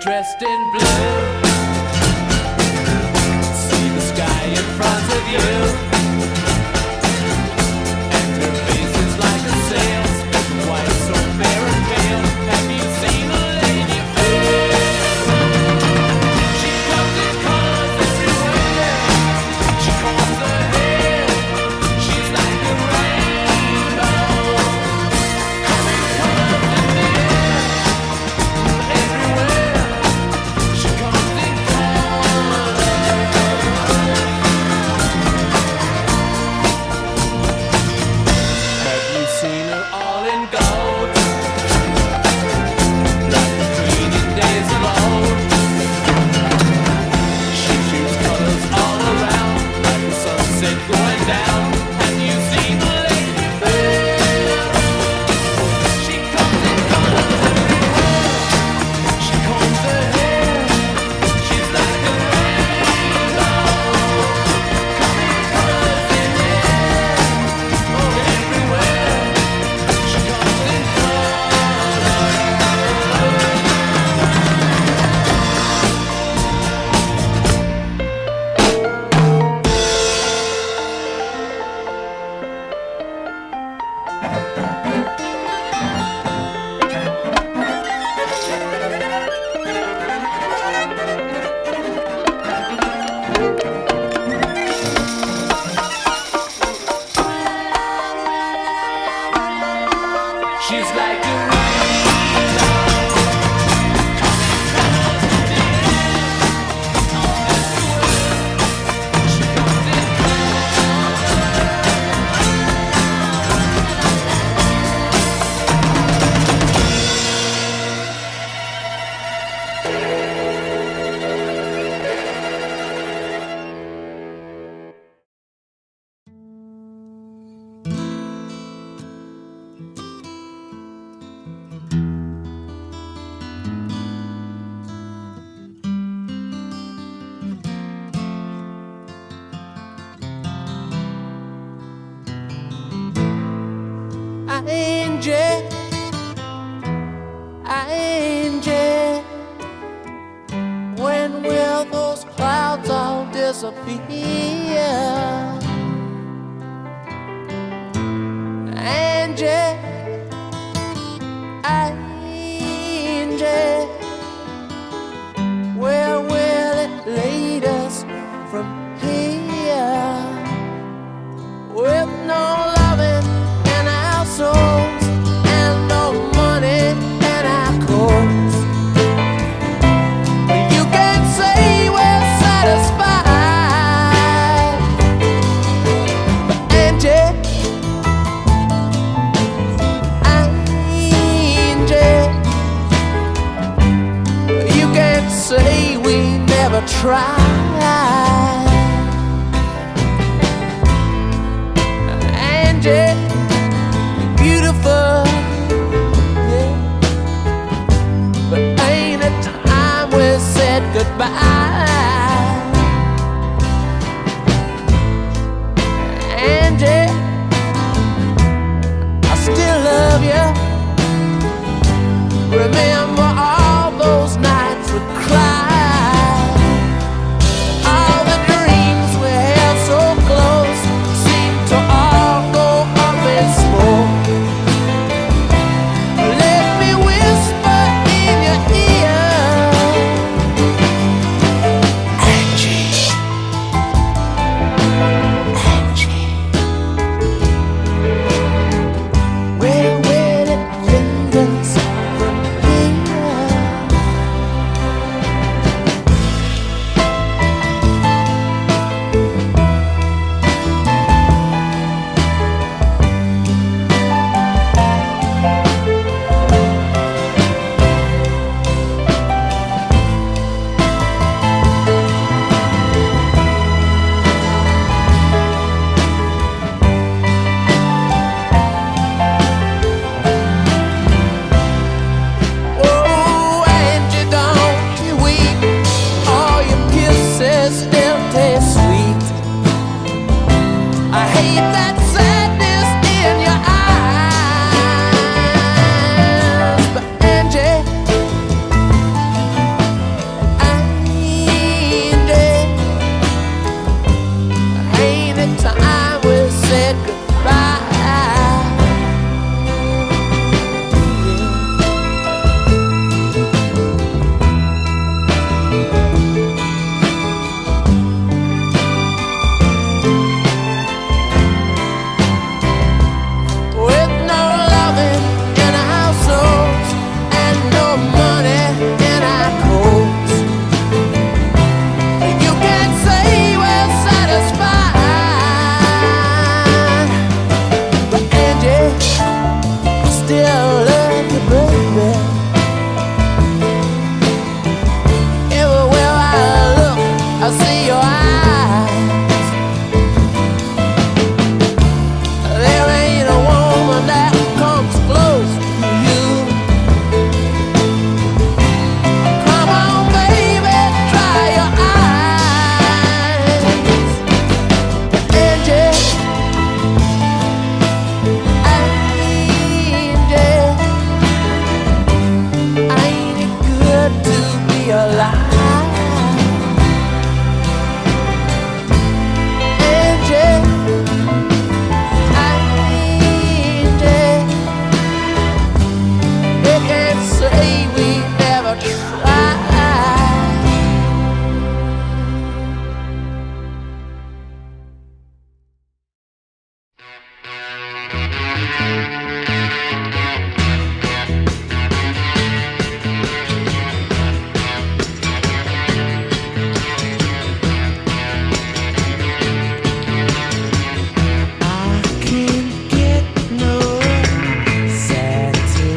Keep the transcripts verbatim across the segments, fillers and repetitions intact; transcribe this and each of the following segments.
dressed in blue. See the sky in front of you, and her face is like a sail. Why so fair and pale? Have you seen a lady fair? She comes in colors everywhere. She combs her hair. She's like a rainbow, coming colors in the air, everywhere. She comes in colors. Have you seen her all in gold? Like the fleeting days of old. She shoots colors all around, like the sunset going down. Have you seen the lady fair? She comes in colors everywhere. She combs her hair. She's like a rainbow, coming colors in the air, oh everywhere. She comes in colors. She's like a rainbow, coming colors in the air, all everywhere. She comes in Angie, Angie, when will those clouds all disappear? Angie, Angie, where will it lead us from here? With no say we never tried. Angie, beautiful, yeah. But ain't it time we said goodbye? Angie, I still love you. Remember all those nights would cry. All the dreams we held so close seem to all go up in say we never tried. Satisfaction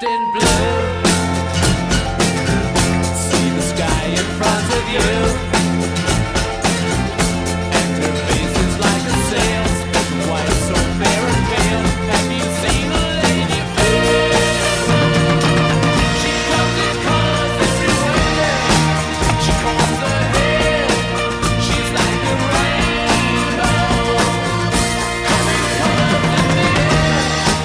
dressed in blue. See the sky in front of you, and her face is like a sail, but why so fair and pale? Have you seen a lady fair? She comes in cars everywhere, she combs her hair, she's like a rainbow, coming from the air, everywhere.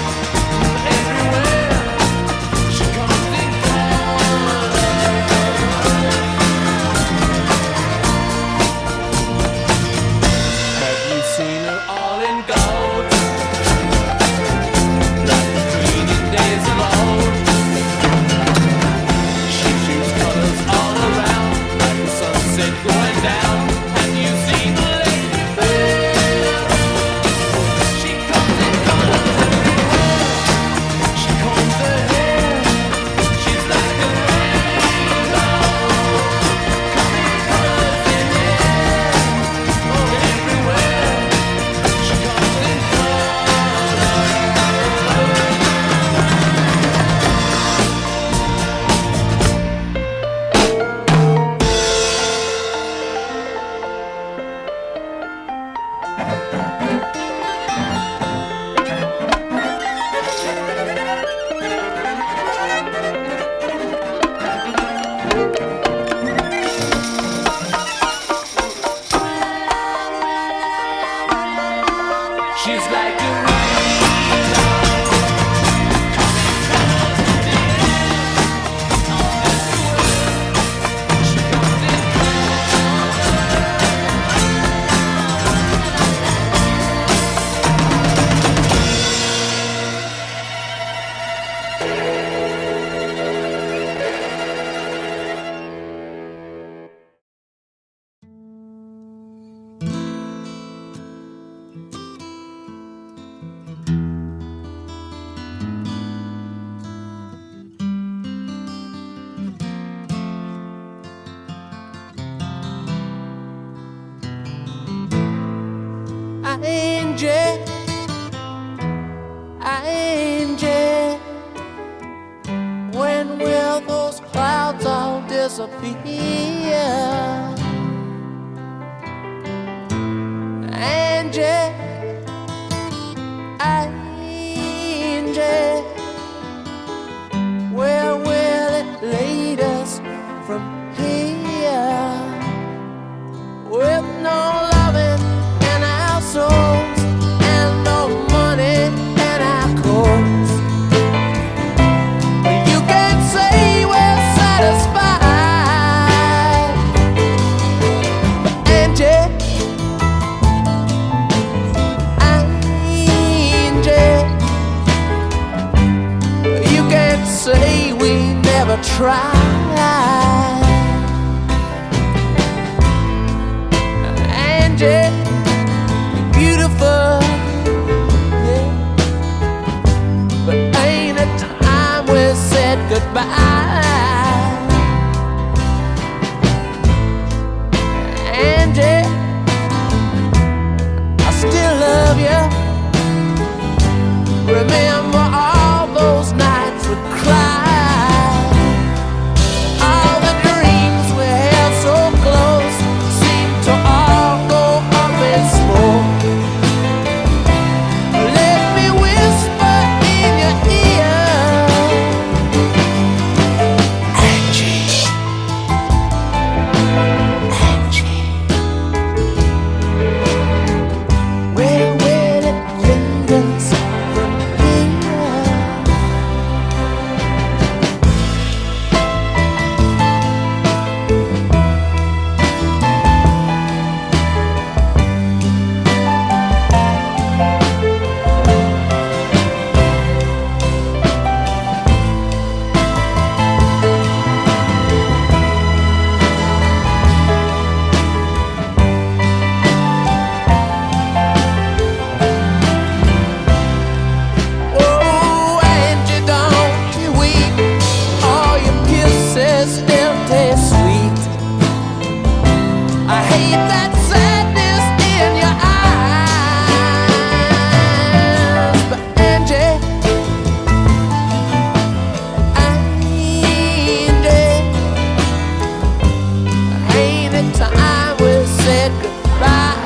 She comes in cars. Have you seen her all in gold? Like the queen in days of old. She shoots colors all around, like the sunset going down. Have you seen the lady fair? She comes in colors everywhere. She combs her hair, she's like a rainbow, coming colors in the air, oh everywhere. She comes in colors. She's like a Angie, Angie, when will those clouds all disappear? Angie, Angie, where will it lead us from here? With no and no money in our coats, but you can say we're satisfied. Angie, Angie, you can say we never tried. Angie, goodbye. Angie, I still love you. Remember all those nights we cried, all the dreams we held so close seem to all go up in smoke. Let me whisper in your ear, where will it linger from here? so I will say goodbye.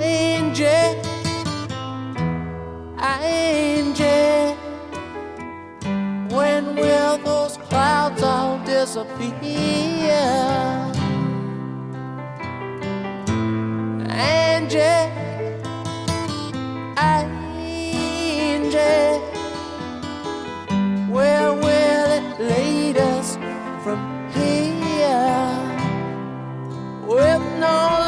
Angie, Angie, when will those clouds all disappear? Angie, Angie, where will it lead us from here? With no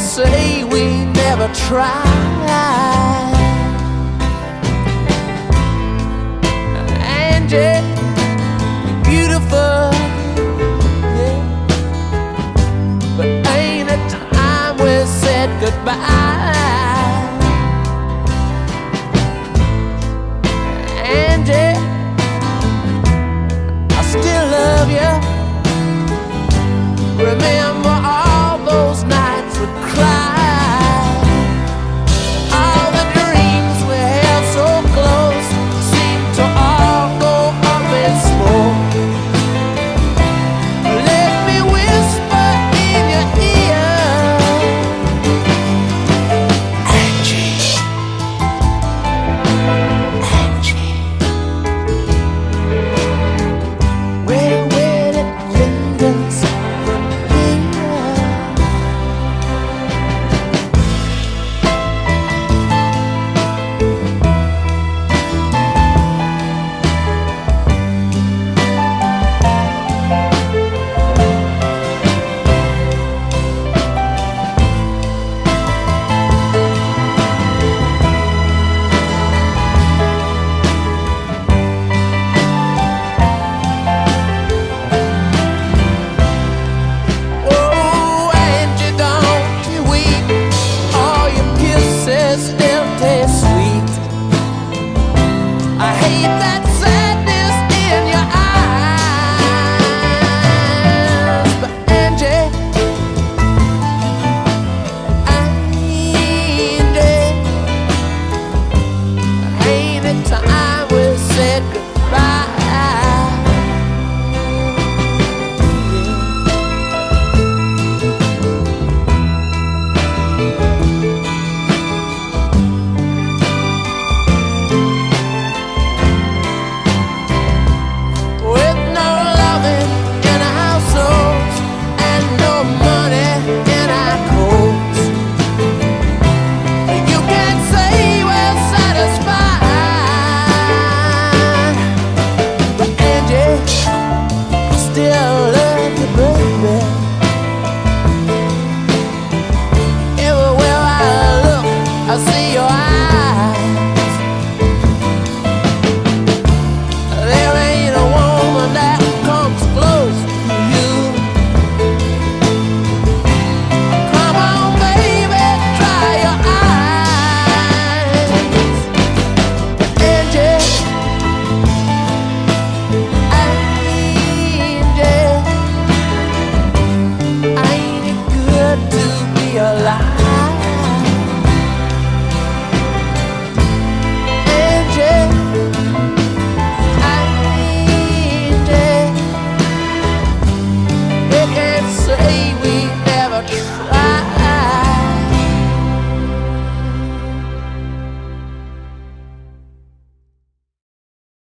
say we never tried. Angie, you're beautiful, yeah. But ain't it time we said goodbye? Angie, I still love you. Remember all those nights time.